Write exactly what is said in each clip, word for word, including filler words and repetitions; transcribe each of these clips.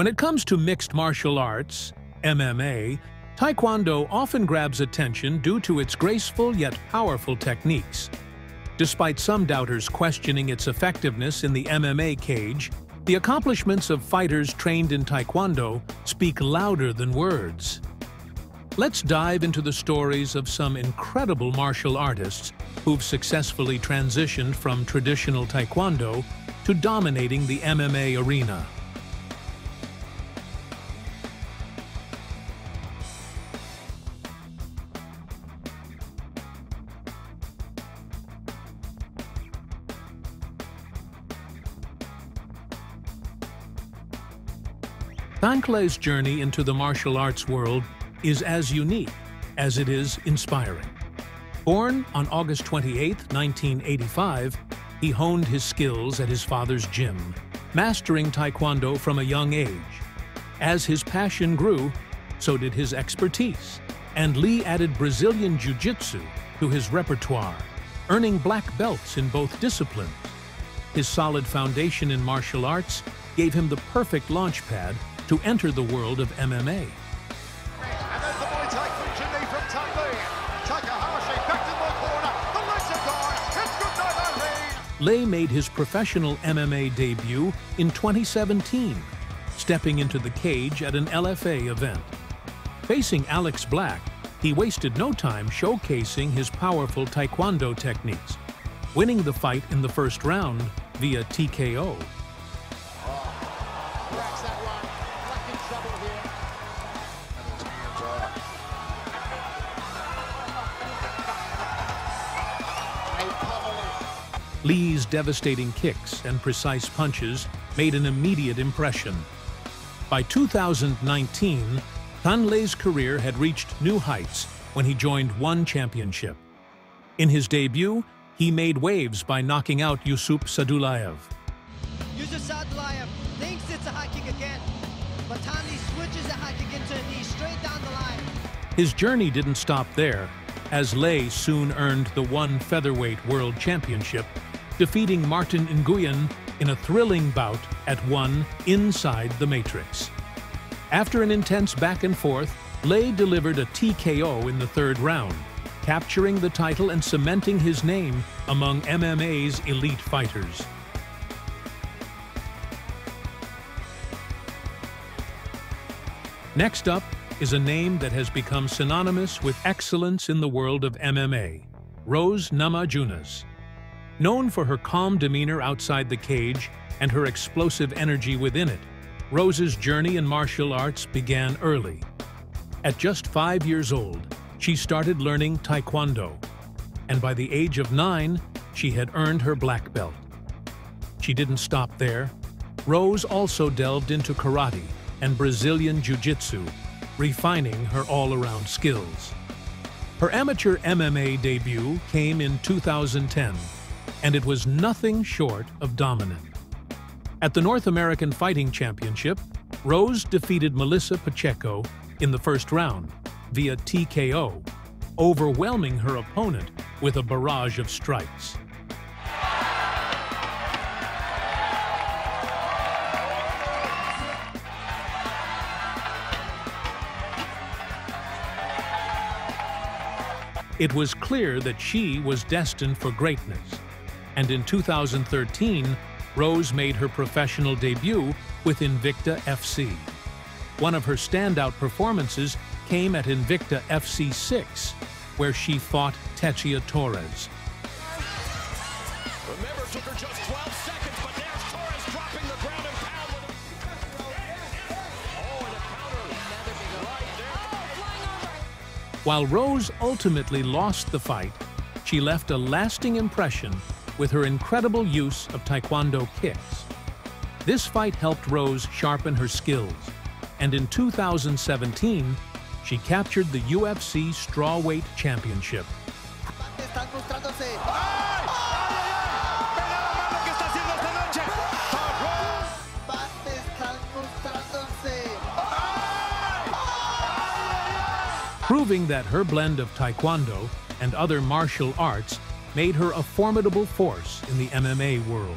When it comes to mixed martial arts, M M A, Taekwondo often grabs attention due to its graceful yet powerful techniques. Despite some doubters questioning its effectiveness in the M M A cage, the accomplishments of fighters trained in Taekwondo speak louder than words. Let's dive into the stories of some incredible martial artists who've successfully transitioned from traditional Taekwondo to dominating the M M A arena. Thanh Le's journey into the martial arts world is as unique as it is inspiring. Born on August twenty-eighth, nineteen eighty-five, he honed his skills at his father's gym, mastering Taekwondo from a young age. As his passion grew, so did his expertise, and Lee added Brazilian Jiu-Jitsu to his repertoire, earning black belts in both disciplines. His solid foundation in martial arts gave him the perfect launchpad to enter the world of M M A. Le made his professional M M A debut in twenty seventeen, stepping into the cage at an L F A event. Facing Alex Black, he wasted no time showcasing his powerful Taekwondo techniques, winning the fight in the first round via T K O. Lee's devastating kicks and precise punches made an immediate impression. By two thousand nineteen, Thanh Le's career had reached new heights when he joined One Championship. In his debut, he made waves by knocking out Yusup Sadulaev. Yusup Sadulaev thinks it's a high kick again, but Thanh Le switches the high kick into a knee straight down the line. His journey didn't stop there, as Le soon earned the One Featherweight World Championship, defeating Martin Nguyen in a thrilling bout at one inside the Matrix. After an intense back and forth, Le delivered a T K O in the third round, capturing the title and cementing his name among M M A's elite fighters. Next up is a name that has become synonymous with excellence in the world of M M A, Rose Namajunas. Known for her calm demeanor outside the cage and her explosive energy within it, Rose's journey in martial arts began early. At just five years old, she started learning Taekwondo, and by the age of nine, she had earned her black belt. She didn't stop there. Rose also delved into karate and Brazilian Jiu-Jitsu, refining her all-around skills. Her amateur M M A debut came in two thousand ten, and it was nothing short of dominant. At the North American Fighting Championship, Rose defeated Melissa Pacheco in the first round via T K O, overwhelming her opponent with a barrage of strikes. It was clear that she was destined for greatness, and in two thousand thirteen, Rose made her professional debut with Invicta F C. One of her standout performances came at Invicta F C six, where she fought Tecia Torres. Remember, it took her just twelve seconds, but there's Torres dropping the ground and pound with a... Oh, and a counter right there. While Rose ultimately lost the fight, she left a lasting impression with her incredible use of Taekwondo kicks. This fight helped Rose sharpen her skills, and in two thousand seventeen, she captured the U F C Strawweight Championship. Proving that her blend of Taekwondo and other martial arts made her a formidable force in the M M A world.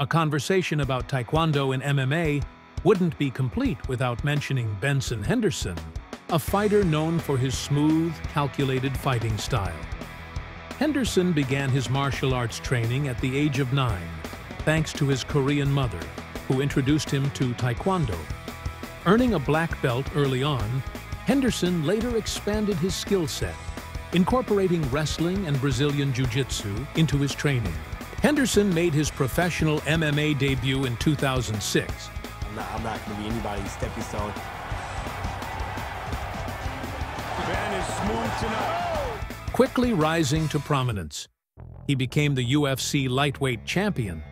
A conversation about Taekwondo and M M A wouldn't be complete without mentioning Benson Henderson, a fighter known for his smooth, calculated fighting style. Henderson began his martial arts training at the age of nine, thanks to his Korean mother, who introduced him to Taekwondo. Earning a black belt early on, Henderson later expanded his skill set, incorporating wrestling and Brazilian jiu-jitsu into his training. Henderson made his professional M M A debut in two thousand six. I'm not, I'm not going to be anybody's stepping stone. Ben is smooth tonight. Quickly rising to prominence, he became the U F C lightweight champion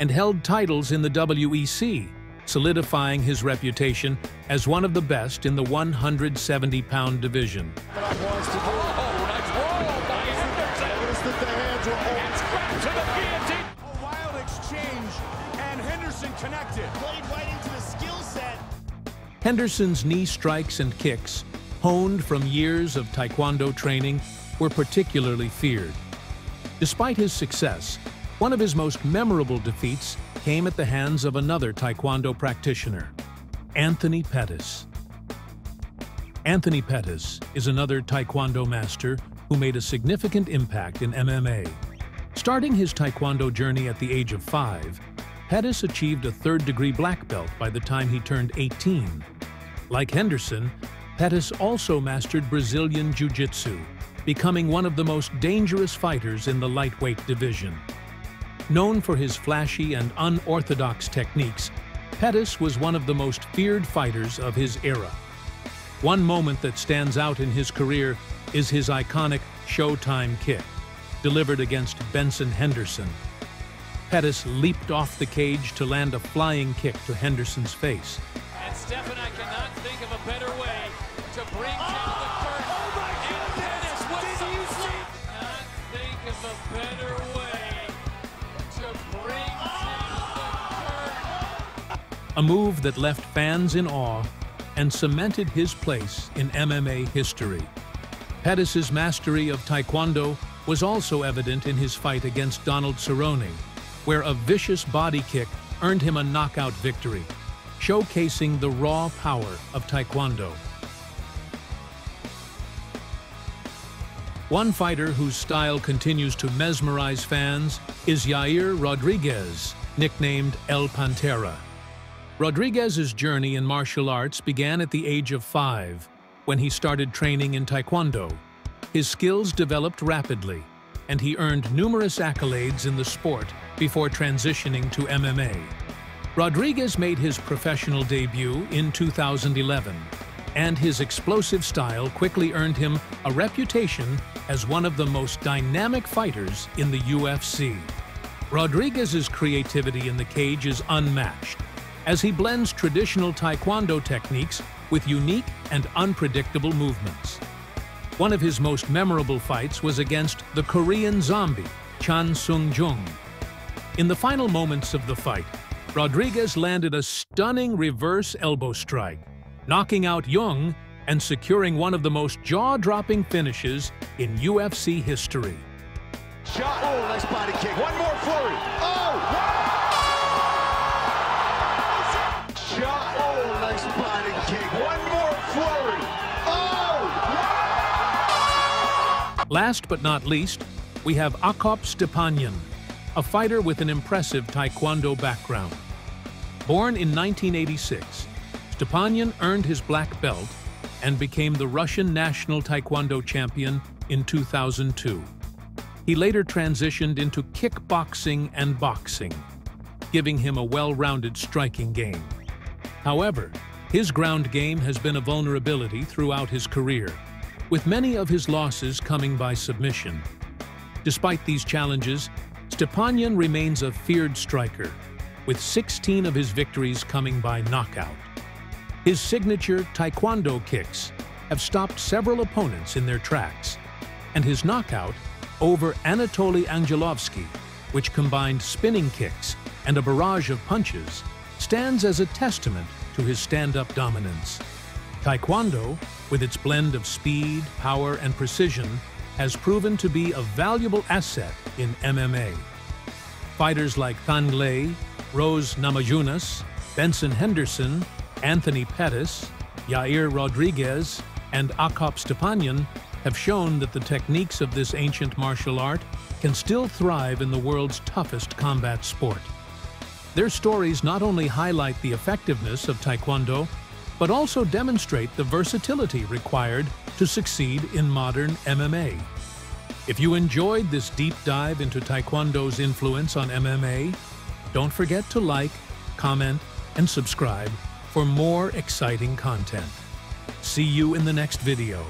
and held titles in the W E C, solidifying his reputation as one of the best in the one hundred seventy pound division. Henderson's knee strikes and kicks, honed from years of Taekwondo training, were particularly feared. Despite his success, one of his most memorable defeats came at the hands of another Taekwondo practitioner, Anthony Pettis. Anthony Pettis is another Taekwondo master who made a significant impact in M M A. Starting his Taekwondo journey at the age of five, Pettis achieved a third-degree black belt by the time he turned eighteen. Like Henderson, Pettis also mastered Brazilian jiu-jitsu, becoming one of the most dangerous fighters in the lightweight division. Known for his flashy and unorthodox techniques, Pettis was one of the most feared fighters of his era. One moment that stands out in his career is his iconic Showtime kick, delivered against Benson Henderson. Pettis leaped off the cage to land a flying kick to Henderson's face. And Stepanyan cannot think of a better way to bring oh, down the curtain. Oh my God! Pettis, what did you see? Cannot think of a better way to bring oh, down the curtain. A move that left fans in awe and cemented his place in M M A history. Pettis's mastery of Taekwondo was also evident in his fight against Donald Cerrone, where a vicious body kick earned him a knockout victory, showcasing the raw power of Taekwondo. One fighter whose style continues to mesmerize fans is Yair Rodriguez, nicknamed El Pantera. Rodriguez's journey in martial arts began at the age of five, when he started training in Taekwondo. His skills developed rapidly, and he earned numerous accolades in the sport before transitioning to M M A. Rodriguez made his professional debut in two thousand eleven, and his explosive style quickly earned him a reputation as one of the most dynamic fighters in the U F C. Rodriguez's creativity in the cage is unmatched, as he blends traditional Taekwondo techniques with unique and unpredictable movements. One of his most memorable fights was against the Korean zombie, Chan Sung Jung. In the final moments of the fight, Rodriguez landed a stunning reverse elbow strike, knocking out Jung and securing one of the most jaw-dropping finishes in U F C history. Shot, oh, nice body kick. One more flurry. Oh, wow! Shot, oh, nice body kick. One more flurry. Last but not least, we have Akop Stepanyan, a fighter with an impressive Taekwondo background. Born in nineteen eighty-six, Stepanyan earned his black belt and became the Russian national Taekwondo champion in two thousand two. He later transitioned into kickboxing and boxing, giving him a well-rounded striking game. However, his ground game has been a vulnerability throughout his career, with many of his losses coming by submission. Despite these challenges, Stepanyan remains a feared striker, with sixteen of his victories coming by knockout. His signature Taekwondo kicks have stopped several opponents in their tracks, and his knockout over Anatoly Angelovsky, which combined spinning kicks and a barrage of punches, stands as a testament to his stand-up dominance. Taekwondo, with its blend of speed, power, and precision, has proven to be a valuable asset in M M A. Fighters like Thanh Le, Rose Namajunas, Benson Henderson, Anthony Pettis, Yair Rodriguez, and Akop Stepanyan have shown that the techniques of this ancient martial art can still thrive in the world's toughest combat sport. Their stories not only highlight the effectiveness of Taekwondo, but also demonstrate the versatility required to succeed in modern M M A. If you enjoyed this deep dive into Taekwondo's influence on M M A, don't forget to like, comment, and subscribe for more exciting content. See you in the next video.